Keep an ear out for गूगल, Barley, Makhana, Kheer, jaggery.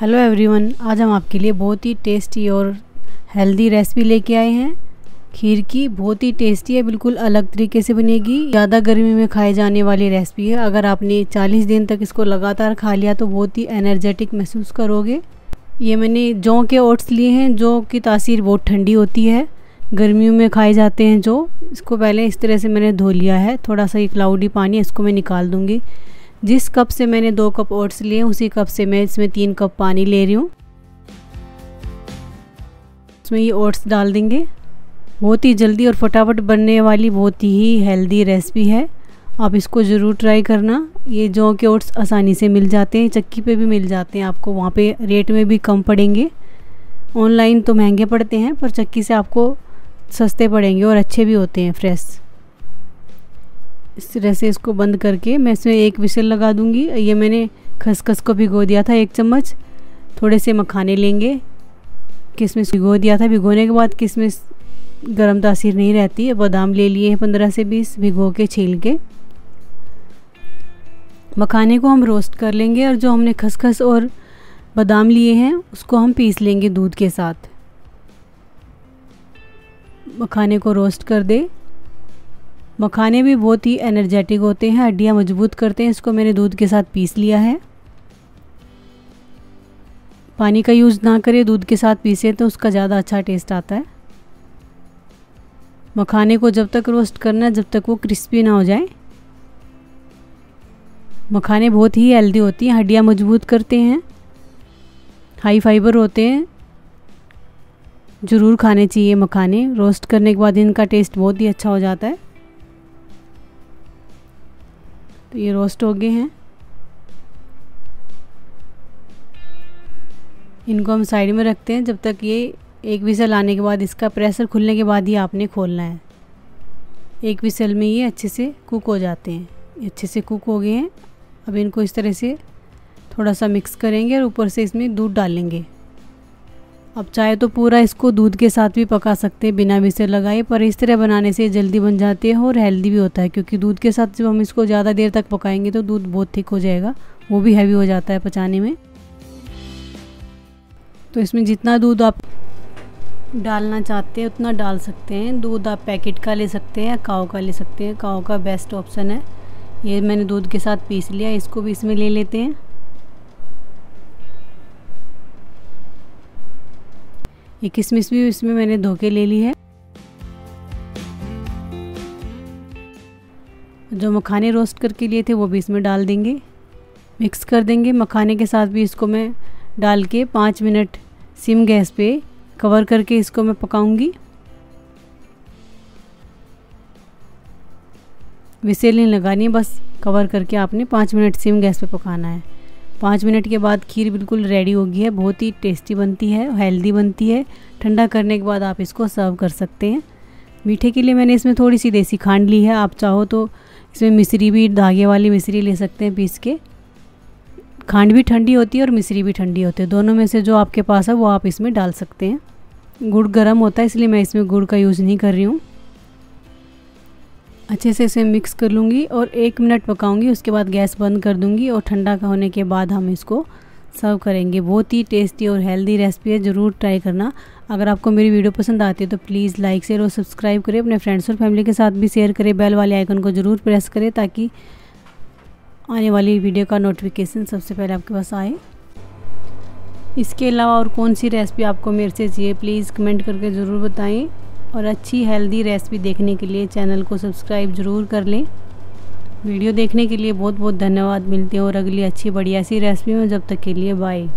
Hello everyone, आज हम आपके लिए बहुत ही टेस्टी और हेल्दी रेसिपी लेके आए हैं खीर की। बहुत ही टेस्टी है, बिल्कुल अलग तरीके से बनेगी। ज़्यादा गर्मी में खाए जाने वाली रेसिपी है। अगर आपने 40 दिन तक इसको लगातार खा लिया तो बहुत ही एनर्जेटिक महसूस करोगे। ये मैंने जौ के ओट्स लिए हैं। जौ की तासीर बहुत ठंडी होती है, गर्मियों में खाए जाते हैं जो। इसको पहले इस तरह से मैंने धो लिया है। थोड़ा सा ये क्लाउडी पानी है, इसको मैं निकाल दूँगी। जिस कप से मैंने 2 कप ओट्स लिए उसी कप से मैं इसमें 3 कप पानी ले रही हूँ। इसमें ये ओट्स डाल देंगे। बहुत ही जल्दी और फटाफट बनने वाली बहुत ही हेल्दी रेसिपी है, आप इसको ज़रूर ट्राई करना। ये जौ के ओट्स आसानी से मिल जाते हैं, चक्की पे भी मिल जाते हैं आपको, वहाँ पे रेट में भी कम पड़ेंगे। ऑनलाइन तो महंगे पड़ते हैं पर चक्की से आपको सस्ते पड़ेंगे और अच्छे भी होते हैं, फ्रेश। इस तरह से इसको बंद करके मैं इसमें एक विसल लगा दूंगी। ये मैंने खसखस को भिगो दिया था 1 चम्मच। थोड़े से मखाने लेंगे, किशमिश भिगो दिया था। भिगोने के बाद किशमिश गर्म तासीर नहीं रहती है। बादाम ले लिए हैं 15 से 20 भिगो के छील के। मखाने को हम रोस्ट कर लेंगे और जो हमने खसखस और बादाम लिए हैं उसको हम पीस लेंगे दूध के साथ। मखाने को रोस्ट कर दे। मखाने भी बहुत ही एनर्जेटिक होते हैं, हड्डियाँ मजबूत करते हैं। इसको मैंने दूध के साथ पीस लिया है। पानी का यूज़ ना करें, दूध के साथ पीसे तो उसका ज़्यादा अच्छा टेस्ट आता है। मखाने को जब तक रोस्ट करना है जब तक वो क्रिस्पी ना हो जाए। मखाने बहुत ही हेल्दी होती हैं, हड्डियाँ मजबूत करते हैं, हाई फाइबर होते हैं। ज़रूर खाने चाहिए मखाने। रोस्ट करने के बाद इनका टेस्ट बहुत ही अच्छा हो जाता है। तो ये रोस्ट हो गए हैं, इनको हम साइड में रखते हैं जब तक ये एक विसल आने के बाद, इसका प्रेशर खुलने के बाद ही आपने खोलना है। एक विसल में ये अच्छे से कुक हो जाते हैं। ये अच्छे से कुक हो गए हैं। अब इनको इस तरह से थोड़ा सा मिक्स करेंगे और ऊपर से इसमें दूध डालेंगे। अब चाहे तो पूरा इसको दूध के साथ भी पका सकते हैं बिना विसल लगाए, पर इस तरह बनाने से जल्दी बन जाते हैं और हेल्दी भी होता है, क्योंकि दूध के साथ जब हम इसको ज़्यादा देर तक पकाएंगे तो दूध बहुत थिक हो जाएगा, वो भी हैवी हो जाता है पचाने में। तो इसमें जितना दूध आप डालना चाहते हैं उतना डाल सकते हैं। दूध आप पैकेट का ले सकते हैं या काऊ का ले सकते हैं, काऊ का बेस्ट ऑप्शन है। ये मैंने दूध के साथ पीस लिया, इसको भी इसमें ले लेते हैं। ये किशमिश भी इसमें मैंने धो के ले ली है। जो मखाने रोस्ट करके लिए थे वो भी इसमें डाल देंगे, मिक्स कर देंगे। मखाने के साथ भी इसको मैं डाल के 5 मिनट सिम गैस पे कवर करके इसको मैं पकाऊंगी। विसेल नहीं लगानी, बस कवर करके आपने 5 मिनट सिम गैस पे पकाना है। 5 मिनट के बाद खीर बिल्कुल रेडी हो गई है। बहुत ही टेस्टी बनती है, हेल्दी बनती है। ठंडा करने के बाद आप इसको सर्व कर सकते हैं। मीठे के लिए मैंने इसमें थोड़ी सी देसी खांड ली है। आप चाहो तो इसमें मिश्री भी, धागे वाली मिश्री ले सकते हैं पीस के। खांड भी ठंडी होती है और मिश्री भी ठंडी होती है, दोनों में से जो आपके पास है वो आप इसमें डाल सकते हैं। गुड़ गर्म होता है इसलिए मैं इसमें गुड़ का यूज़ नहीं कर रही हूँ। अच्छे से इसे मिक्स कर लूँगी और 1 मिनट पकाऊंगी, उसके बाद गैस बंद कर दूँगी और ठंडा होने के बाद हम इसको सर्व करेंगे। बहुत ही टेस्टी और हेल्दी रेसिपी है, ज़रूर ट्राई करना। अगर आपको मेरी वीडियो पसंद आती है तो प्लीज़ लाइक, शेयर और सब्सक्राइब करें। अपने फ्रेंड्स और फैमिली के साथ भी शेयर करें। बेल वाले आइकन को ज़रूर प्रेस करें ताकि आने वाली वीडियो का नोटिफिकेशन सबसे पहले आपके पास आए। इसके अलावा और कौन सी रेसिपी आपको मेरे से चाहिए प्लीज़ कमेंट करके ज़रूर बताएँ। और अच्छी हेल्दी रेसिपी देखने के लिए चैनल को सब्सक्राइब ज़रूर कर लें। वीडियो देखने के लिए बहुत बहुत धन्यवाद। मिलते हैं और अगली अच्छी बढ़िया सी रेसिपी में, जब तक के लिए बाय।